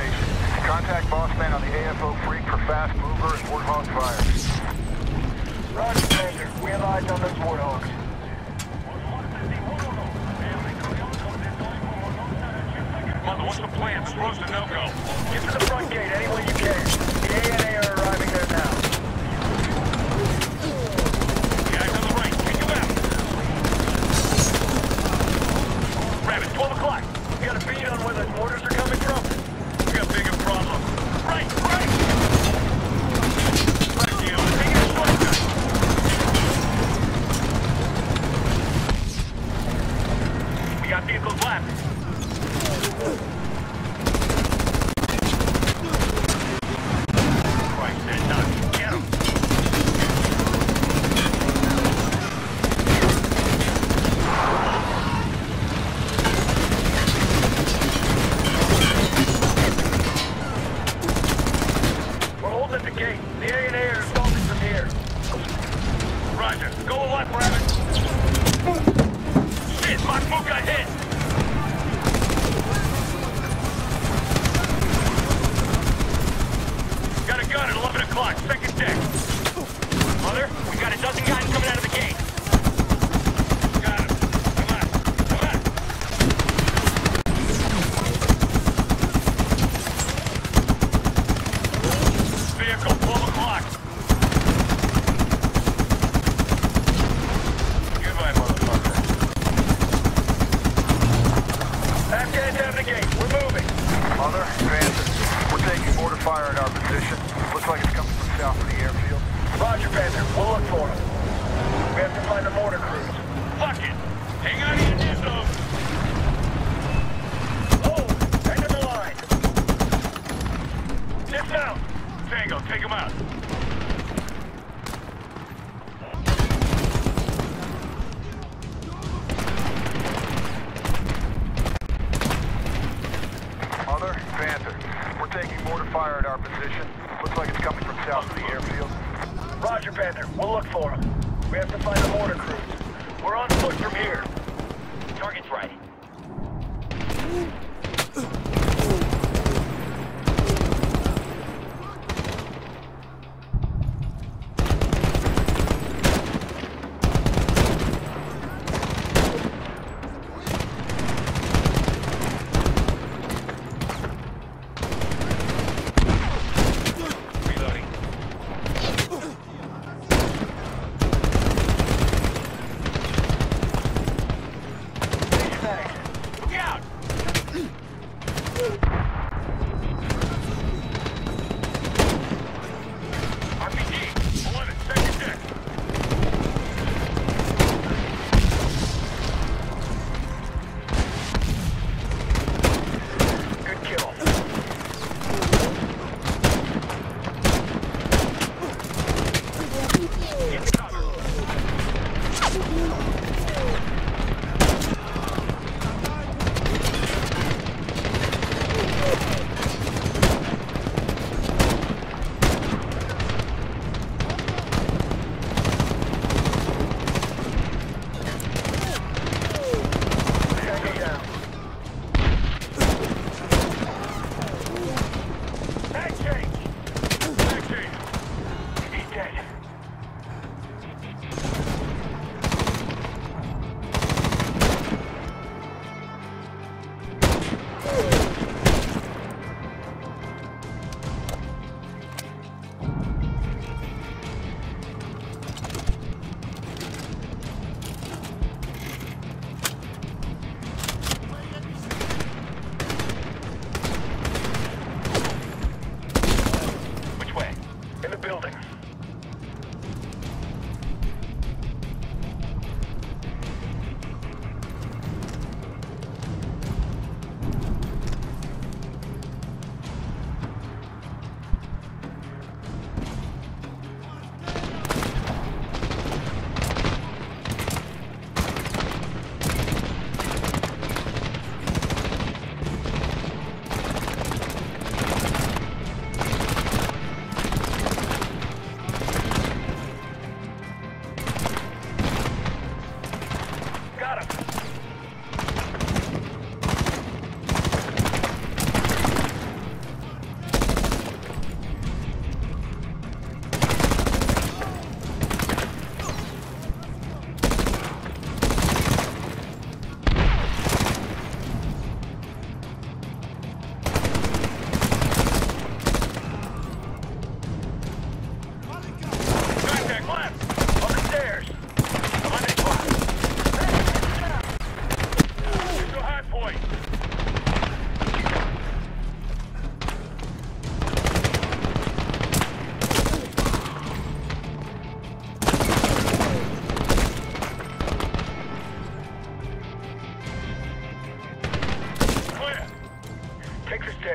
station. Contact Bossman on the AFO Freak for fast mover and Warthog fire. Roger, Commander. We have eyes on those Warthogs. Mother, what's the plan? This road's to no-go. Get to the front gate any way you can. The ANA are arriving there now. Guys on the right, take you out. Rabbit, 12 o'clock. We got a bead on where those orders are coming from. We got bigger problems. Right, right! Right, you. Take it a shortcut. We got vehicles left.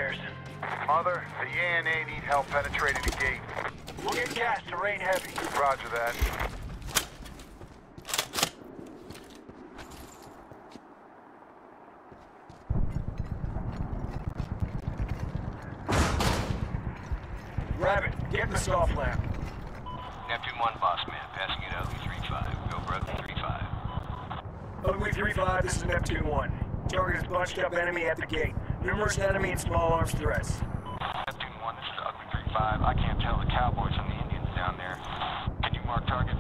upstairs. Mother, the EN-8 need help penetrating the gate. We'll get gas to rain heavy. Roger that. Rabbit, get in the SOFLAM. Neptune One, boss man, passing you to Ugly 3-5. Go for Ugly 3-5. Ugly 3-5, this is Neptune One. Target is bunched up enemy at the gate. Numerous enemy and small arms threats. Neptune One, this is Ugly 3-5. I can't tell the cowboys and the Indians down there. Can you mark targets?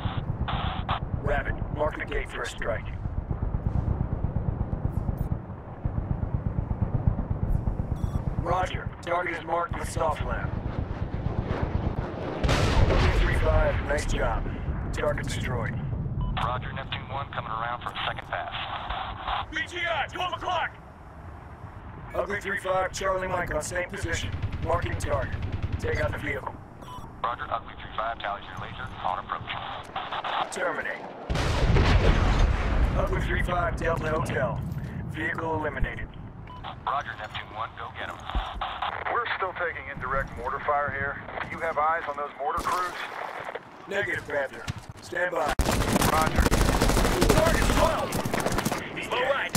Rabbit, mark the gate for a strike. Roger, target is marked with SOFLAM. Ugly 3-5, nice job. Target destroyed. Roger, Neptune One, coming around for a second pass. BTI, 12 o'clock! Ugly 3-5, Charlie Mike on same position. Marking target. Take out the vehicle. Roger, Ugly 3-5, tallies your laser on approach. Terminate. Ugly 3-5, Delta Hotel. Vehicle eliminated. Roger, Neptune 1, go get him. We're still taking indirect mortar fire here. You have eyes on those mortar crews? Negative, Panther. Stand by. Roger. Target's fouled! He's low right.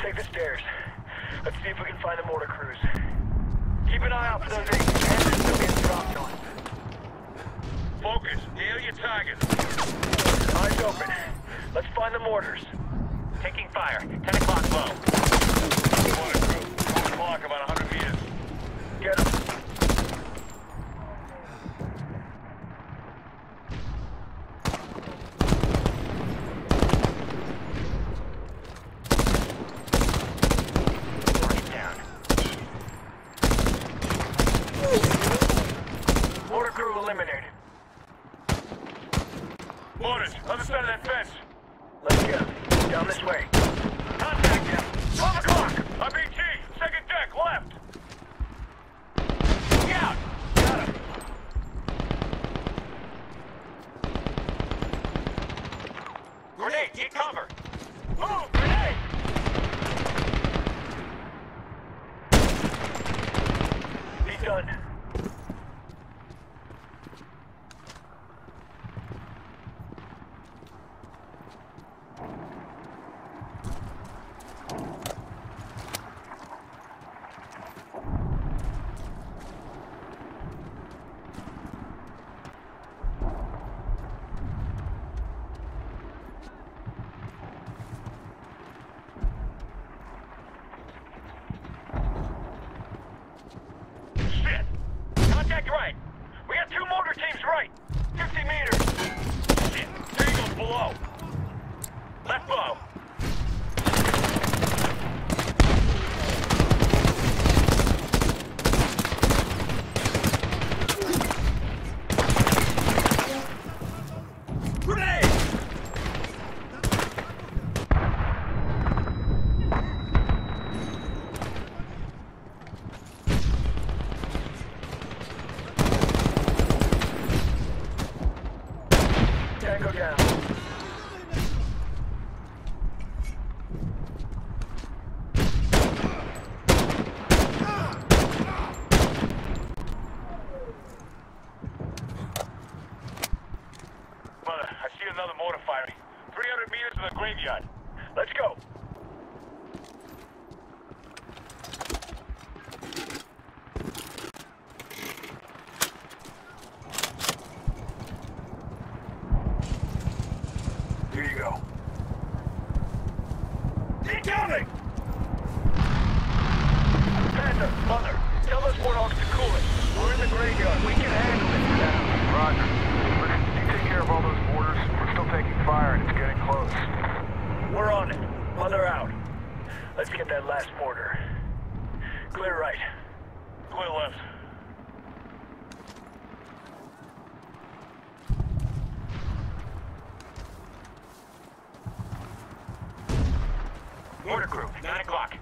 Take the stairs. Let's see if we can find the mortar crews. Keep an eye out for those 8 cannons that we have dropped on. Focus. Nail your target. Eyes open. Let's find the mortars. Taking fire. 10 o'clock low. Mortar crew. 4 o'clock, about 100 meters. Get them. Eliminated. Mortars, other side of that fence. Let's go. Down this way. Contact him. 12 o'clock. IBT, second deck, left. Look out. Got him. Grenade, get cover. Move, grenade. He's done. Right. We got 2 mortar teams right. 50 meters. Shit. There you go, below. Left below. Tango down. Mother, I see another mortar firing. 300 meters in the graveyard. Let's go. Here you go. Incoming! Panther, Mother, tell those warthogs to cool it. We're in the graveyard. We can handle it. Roger. Listen, you take care of all those borders. On their out. Let's get that last mortar. Clear right. Clear left. Mortar group, 9 o'clock.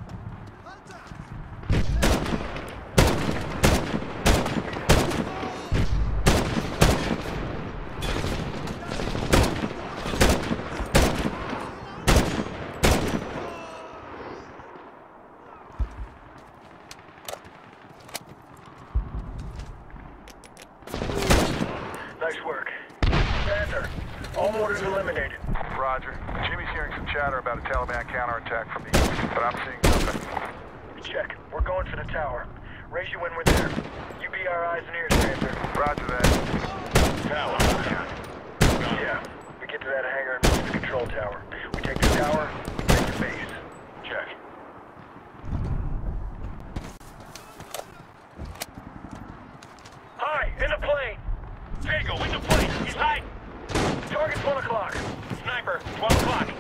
Nice work. Commander, all mortars eliminated. Roger. Jimmy's hearing some chatter about a Taliban counterattack from the east, but I'm seeing nothing. Check. We're going for the tower. Raise you when we're there. You be our eyes and ears, Commander. Roger that. Tower. Yeah. We get to that hangar and move to the control tower. We take the tower, we take the base. Check. Hi! In the plane! Jago, in the plane! He's high! Target's 1 o'clock. Sniper, 12 o'clock.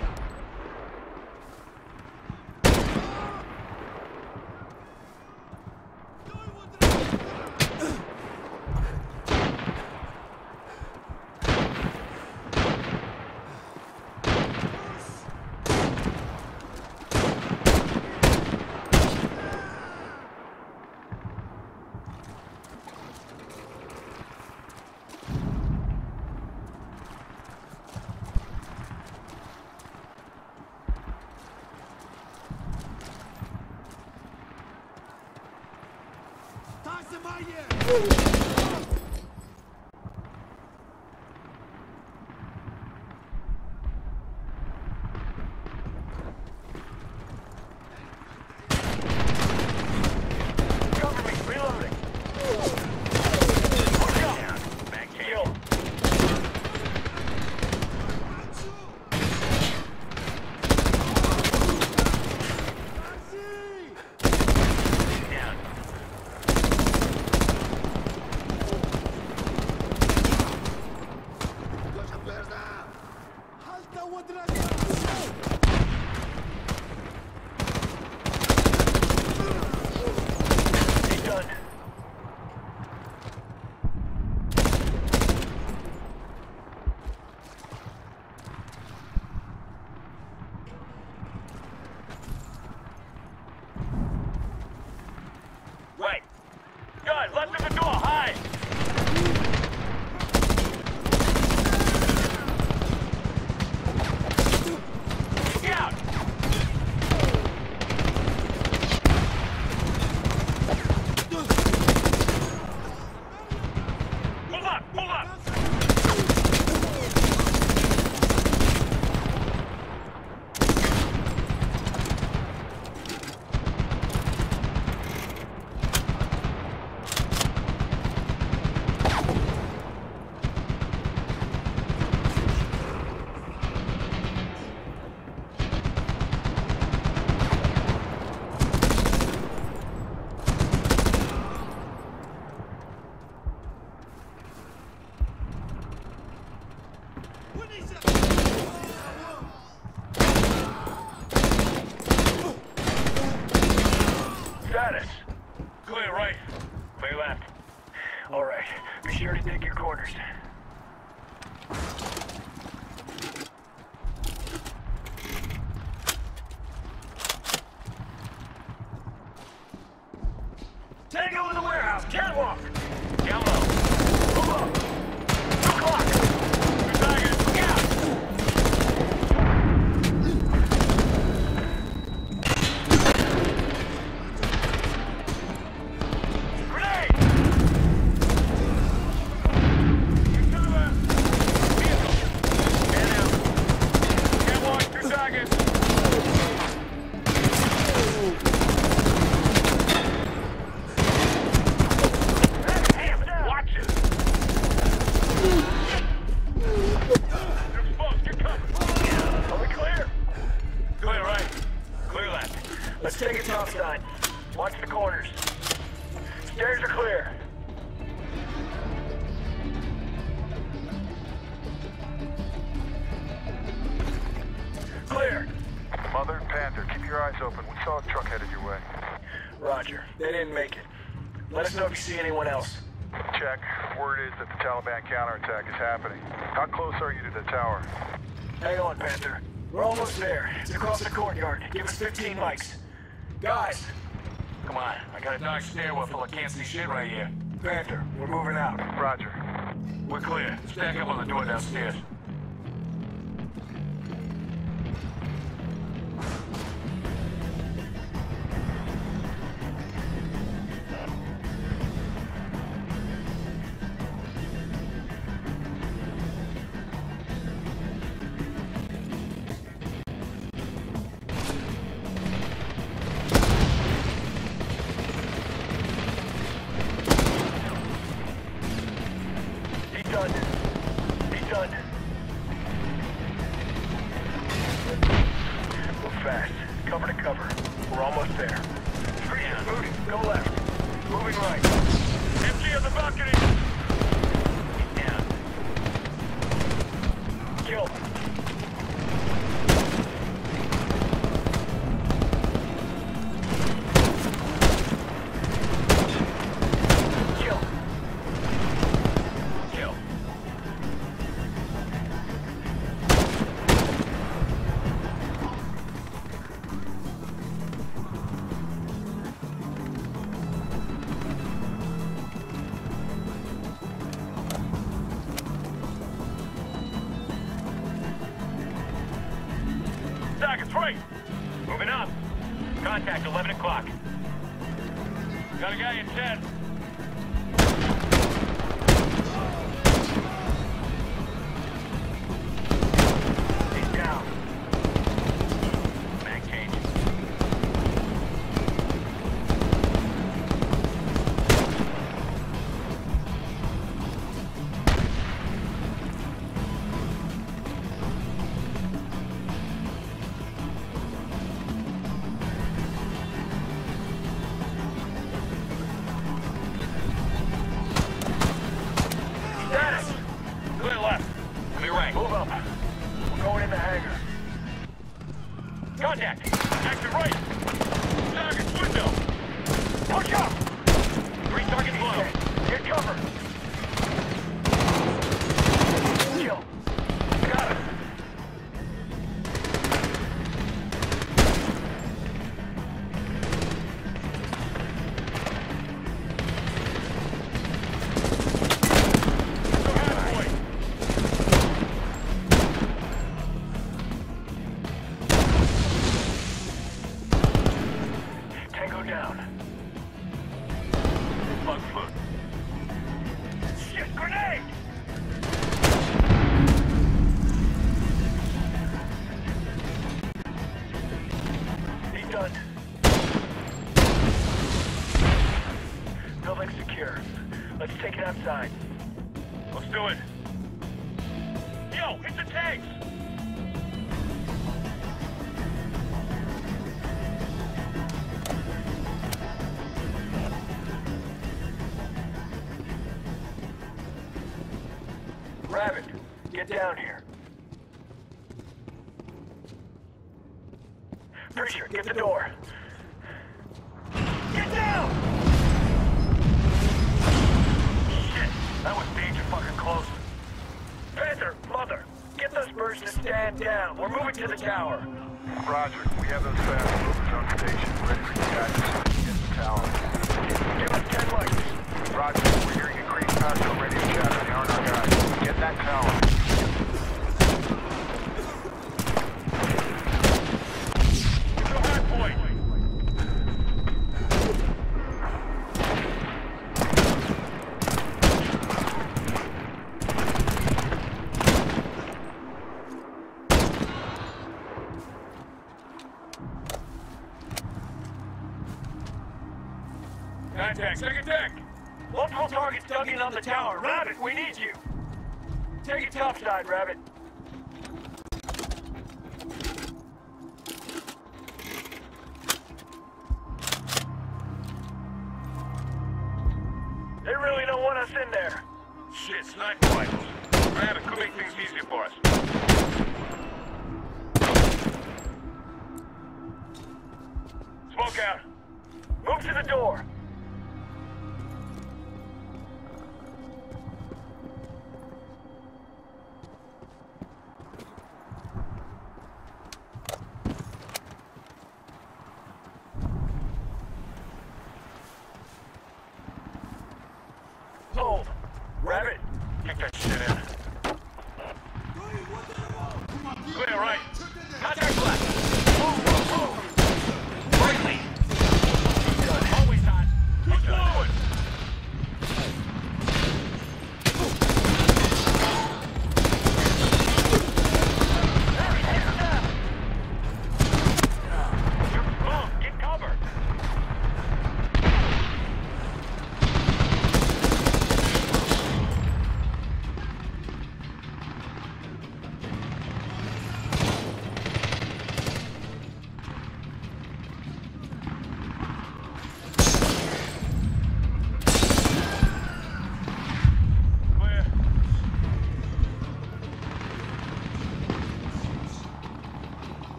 Panther, keep your eyes open. We saw a truck headed your way. Roger. They didn't make it. Let us know if you see anyone else. Check. Word is that the Taliban counterattack is happening. How close are you to the tower? Hang on, Panther. We're almost there. It's across the courtyard. Give us 15 mics. Guys! Come on. I got a dark stairwell full of can't see shit right here. Panther, we're moving out. Roger. We're clear. Stack up on the door downstairs. Contact 11 o'clock. Got a guy in 10. He's down. Mag change. Down here. Preacher, get the door. Get down! Shit, that was danger fucking close. Panther, mother, get those birds to stand down. We're moving to the tower. Roger, we have those fast movers on station. Ready for you guys to get the tower. Give us 10 lights. Roger, we're hearing a green patrol ready to shatter. They aren't our guys. Get that tower. Take attack! Multiple targets dug in on the tower. Rabbit, we need you! Take it topside, Rabbit. They really don't want us in there. Shit, sniper rifles. Rabbit could make things easier for us. lookout. Move to the door.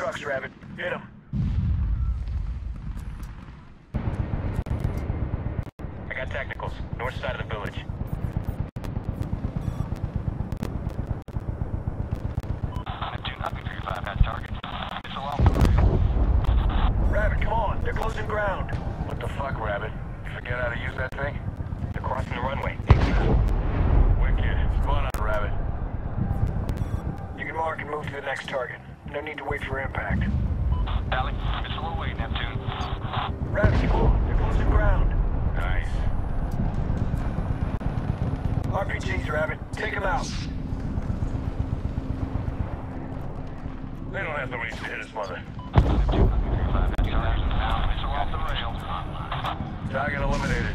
Trucks, Rabbit. Hit him. I got tacticals. North side of the village. Neptune, Ugly 3-5 has targets. It's a long. Rabbit, come on. They're closing ground. What the fuck, Rabbit? You forget how to use that thing? They're crossing the runway. Wicked. Spot on, Rabbit. You can mark and move to the next target. No need to wait for impact. Alex, it's a little way, Neptune. Rabbit, cool. They're closing ground. Nice. RPGs, Rabbit. Take them out. They don't have nobody to hit us, mother. Neptune, missile off the rail. Target eliminated.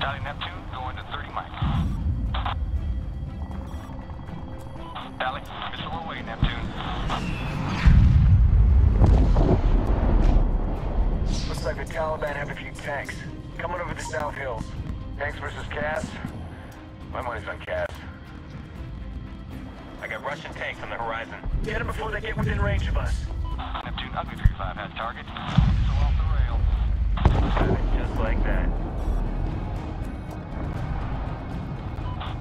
Tally Neptune, going to 30 miles. Alex, missile away, Neptune. Looks like the Taliban have a few tanks. Coming over the South Hills. Tanks versus Cass? My money's on Cass. I got Russian tanks on the horizon. Get them before they get within range of us. Neptune, Ugly 3-5 has targets. Missile off the rail. Just like that.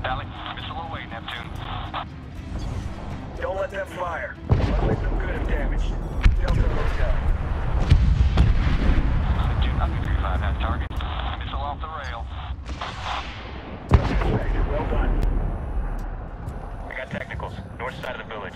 Alex, missile away, Neptune. Don't let them fire. Unless I'm good if damaged. Delta Hotel. Neptune 3-5 has target. Missile off the rail. Well done. I got technicals. North side of the village.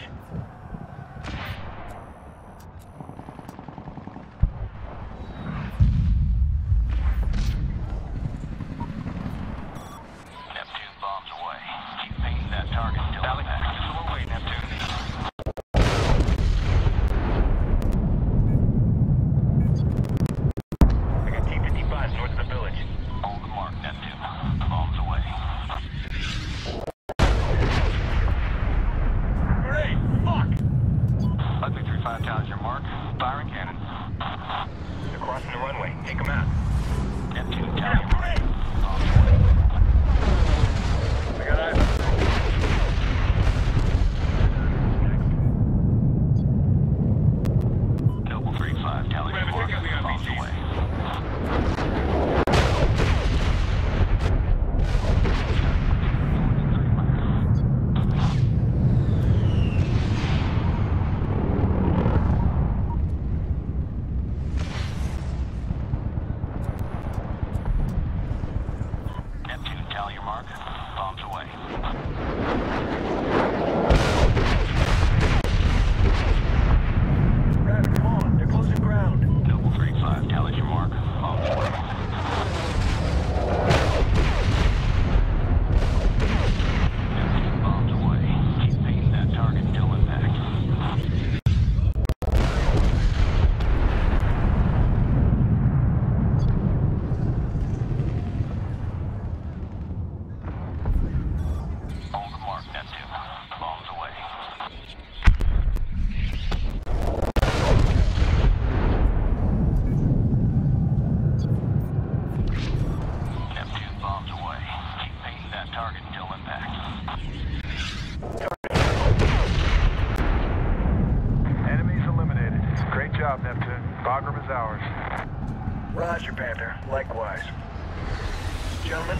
Gentlemen,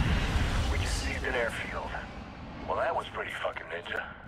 we just seized an airfield. Well, that was pretty fucking ninja.